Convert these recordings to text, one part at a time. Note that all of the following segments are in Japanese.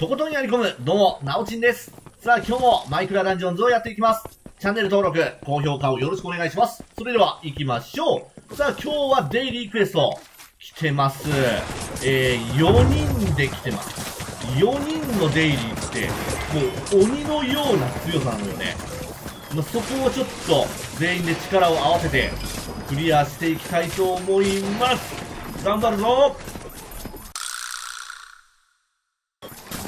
とことんやり込む、どうも、なおちんです。さあ、今日もマイクラダンジョンズをやっていきます。チャンネル登録、高評価をよろしくお願いします。それでは、行きましょう。さあ、今日はデイリークエスト、来てます。4人で来てます。4人のデイリーって、もう鬼のような強さなのよね。まあ、そこをちょっと、全員で力を合わせて、クリアしていきたいと思います。頑張るぞ。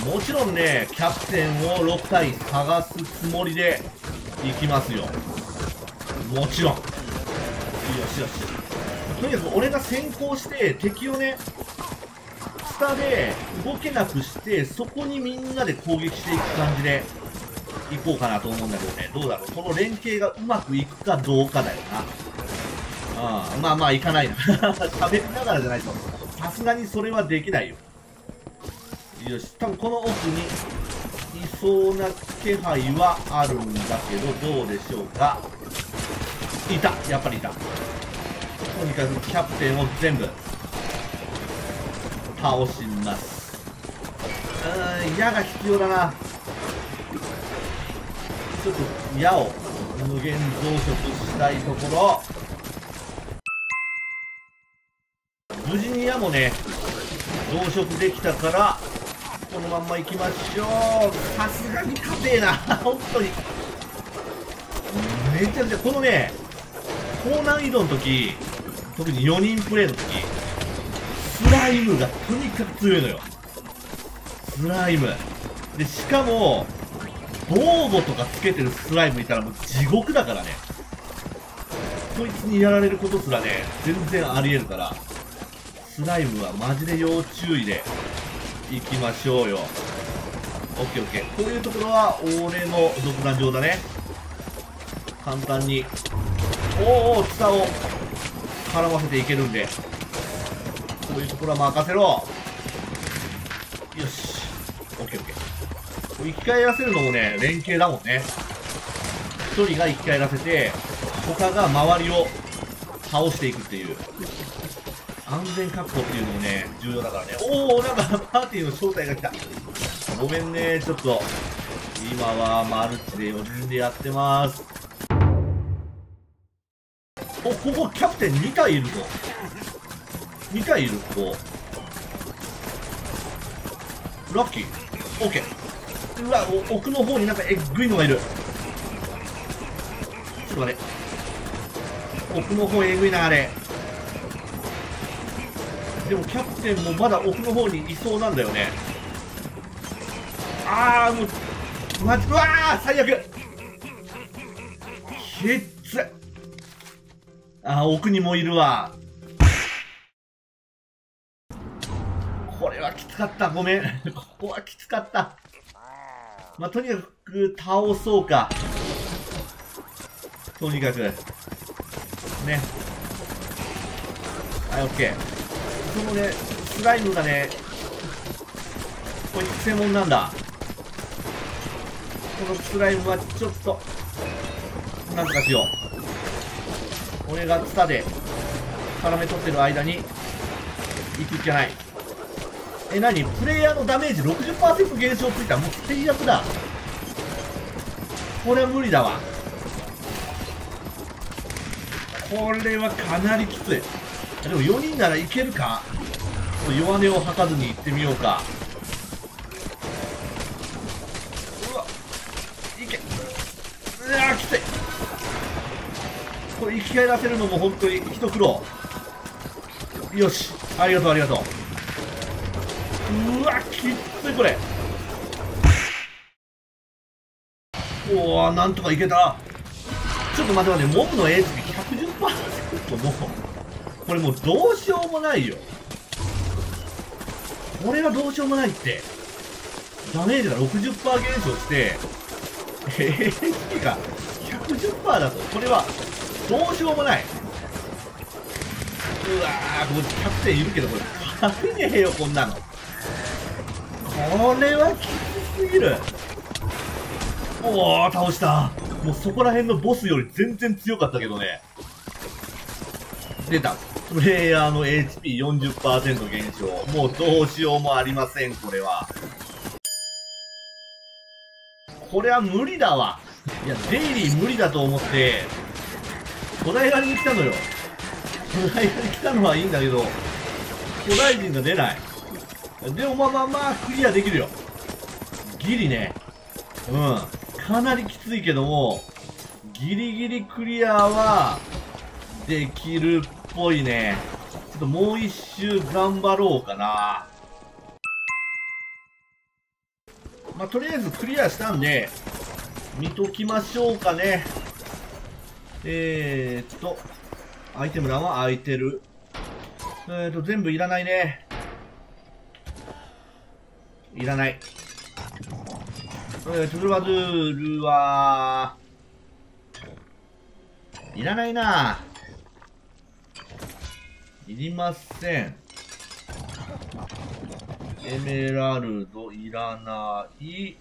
もちろんね、キャプテンを6体探すつもりで行きますよ。もちろん。よしよし。とにかく俺が先行して敵をね、下で動けなくして、そこにみんなで攻撃していく感じで行こうかなと思うんだけどね。どうだろう。この連携がうまくいくかどうかだよな。うん。まあまあ、いかないな。喋りながらじゃないと。さすがにそれはできないよ。よし、多分この奥にいそうな気配はあるんだけど、どうでしょうか。いた、やっぱりいた。とにかくキャプテンを全部倒します。矢が必要だな。ちょっと矢を無限増殖したいところ。無事に矢もね増殖できたから、このまんま行きましょう。さすがに硬えな。本当にめちゃくちゃこのね、高難易度の時、特に4人プレイの時、スライムがとにかく強いのよ。スライムで、しかも防護とかつけてるスライムいたらもう地獄だからね。こいつにやられることすらね、全然ありえるから、スライムはマジで要注意で行きましょうよ。オッケーオッケー。こういうところは俺の独壇場だね。簡単に下を絡ませていけるんで、こういうところは任せろ。よし、オッケーオッケー。生き返らせるのもね、連携だもんね。1人が生き返らせて、他が周りを倒していくっていう。安全確保っていうのもね、重要だからね。おお、なんかパーティーの正体が来た。ごめんね、ちょっと。今はマルチで4人でやってます。お、ここキャプテン2体いるぞ。2体いる、ここ。ラッキー。オッケー。うわ、奥の方になんかえっぐいのがいる。ちょっと待って。奥の方えぐいな、あれ。でもキャプテンもまだ奥の方にいそうなんだよね。ああ、もうマジ、うわあ、最悪。きっつ。あー、奥にもいるわ。これはきつかった。ごめん。ここはきつかった。まあ、とにかく倒そうか。とにかく。ね。はい、オッケー。このね、スライムがね、これ専門なんだ。このスライムはちょっとなんとかしよう。俺がツタで絡め取ってる間に行くしかない。え、何プレイヤーのダメージ 60% 減少ついた。もう最悪だ。これは無理だわ。これはかなりきつい。でも4人ならいけるか。弱音を吐かずに行ってみようか。うわ、いけ。うわ、きつい。これ生き返らせるのも本当に一苦労。よし、ありがとうありがとう。うわ、きついこれ。おお、なんとかいけた。ちょっと待って待って、モブの HP110% も。これもうどうしようもないよ。これはどうしようもないって。ダメージが 60% 減少して HP が 110% だと、これはどうしようもない。うわー、ここキャプテンいるけど、これ勝てねえよこんなの。これはきつすぎる。おお、倒した。もうそこら辺のボスより全然強かったけどね。出た。プレイヤーの HP40% 減少。もうどうしようもありません、これは。これは無理だわ。いや、デイリー無理だと思って、古代狩りに来たのよ。古代狩り来たのはいいんだけど、古代人が出ない。でもまあまあまあ、クリアできるよ。ギリね。うん。かなりきついけども、ギリギリクリアは、できるっぽいね。ちょっともう一周頑張ろうかな。まあ、とりあえずクリアしたんで、見ときましょうかね。アイテム欄は空いてる。全部いらないね。いらない。トゥルバドゥールは、いらないな。いりません。エメラルドいらない。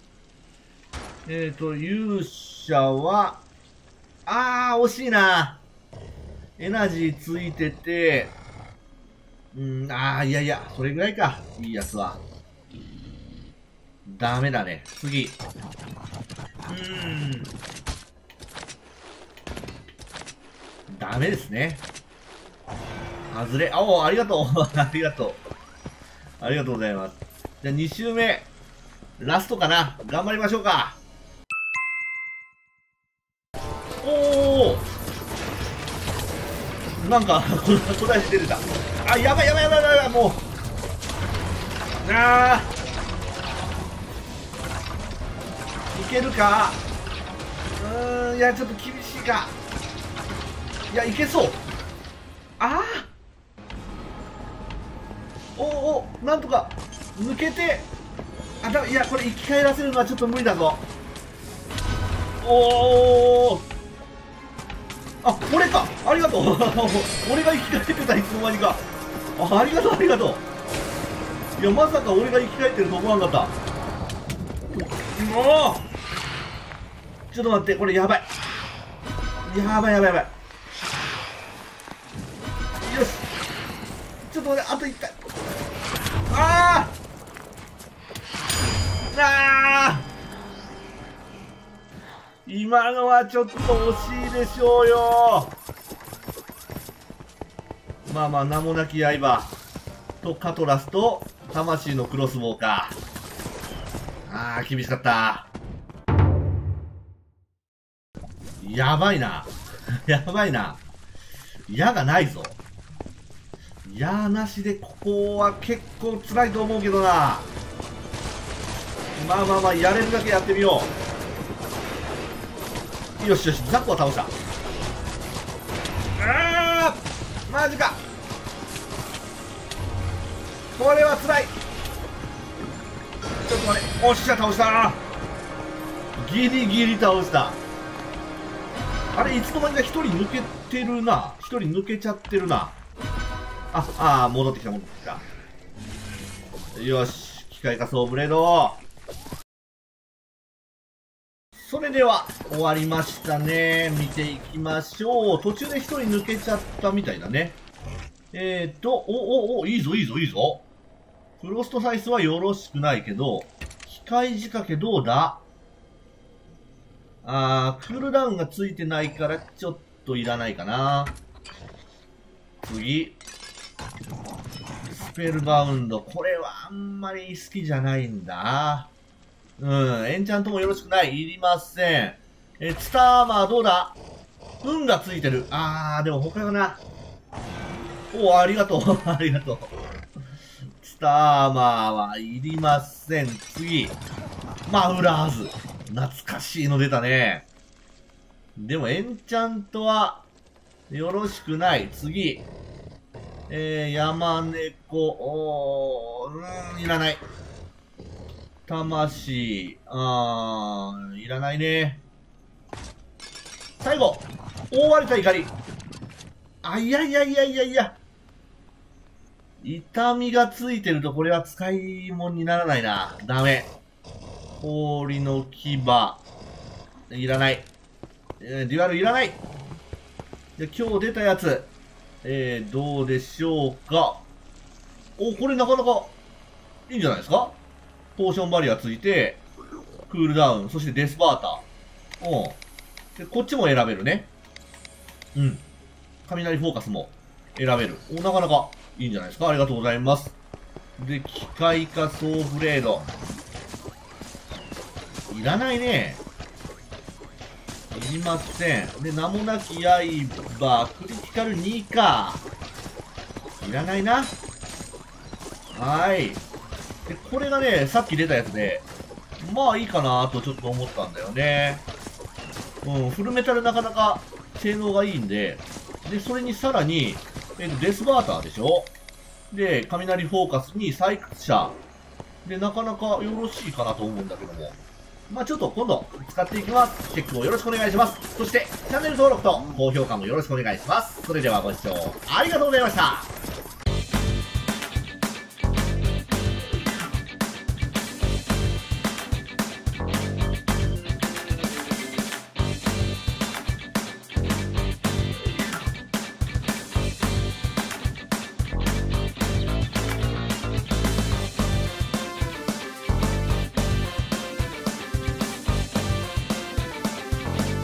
勇者は、惜しいな。エナジーついてて、いやいや、それぐらいか。いいやつは。ダメだね。次。ダメですね。外れ。ありがとう。ありがとう。ありがとうございます。じゃあ2周目。ラストかな。頑張りましょうか。おお、なんか、古代人出てた。やばいやばいやばいやばい、もう。いけるか。いや、ちょっと厳しいか。いや、いけそう。お、なんとか抜けて。いや、これ生き返らせるのはちょっと無理だぞ。俺か。ありがとう。俺が生き返ってた、いつの間にか。ありがとう、ありがとう。いや、まさか俺が生き返ってると思わなかった。もう。ちょっと待って、これやばい。やばいやばいやばい。よし。ちょっと待って、あと1体。今のはちょっと惜しいでしょうよ。まあまあ、名もなき刃とカトラスと魂のクロスボウか。厳しかった。やばいな。やばいな。矢がないぞ。矢なしでここは結構辛いと思うけどな。まあまあまあ、やれるだけやってみよう。よしよし、ザコは倒した。マジか。これは辛い。ちょっと待って。おっしゃ、倒した。ギリギリ倒した。あれ、いつの間にか1人抜けてるな。1人抜けちゃってるな。戻ってきた戻ってきた。よし、機械化装ブレード。それでは終わりましたね。見ていきましょう。途中で1人抜けちゃったみたいだね。いいぞいいぞいいぞ。フロストサイスはよろしくないけど、機械仕掛けどうだ。クールダウンがついてないからちょっといらないかな。次。スペルバウンド。これはあんまり好きじゃないんだ。エンチャントもよろしくない。いりません。ツターマーどうだ。運がついてる。でも他がな。ありがとう。ありがとう。ツターマーはいりません。次。マウラーズ。懐かしいの出たね。でもエンチャントはよろしくない。次。山猫、いらない。魂、いらないね。最後、覆われた怒り。いやいやいやいやいや。痛みがついてると、これは使い物にならないな。ダメ。氷の牙、いらない。デュアルいらない。で、今日出たやつ。どうでしょうか。これなかなかいいんじゃないですか。ポーションバリアついて、クールダウン、そしてデスバーター。うん。で、こっちも選べるね。うん。雷フォーカスも選べる。お、なかなかいいんじゃないですか。ありがとうございます。で、機械化ソーブレード。いらないね。いりません。で、名もなき刃、クリティカル2か。いらないな。はい。で、これがね、さっき出たやつで、まあいいかなとちょっと思ったんだよね。うん、フルメタルなかなか性能がいいんで、で、それにさらに、デスバーターでしょ。で、雷フォーカスに採掘者。で、なかなかよろしいかなと思うんだけども。まあちょっと今度使っていきます。チェックをよろしくお願いします。そして、チャンネル登録と高評価もよろしくお願いします。それではご視聴ありがとうございました。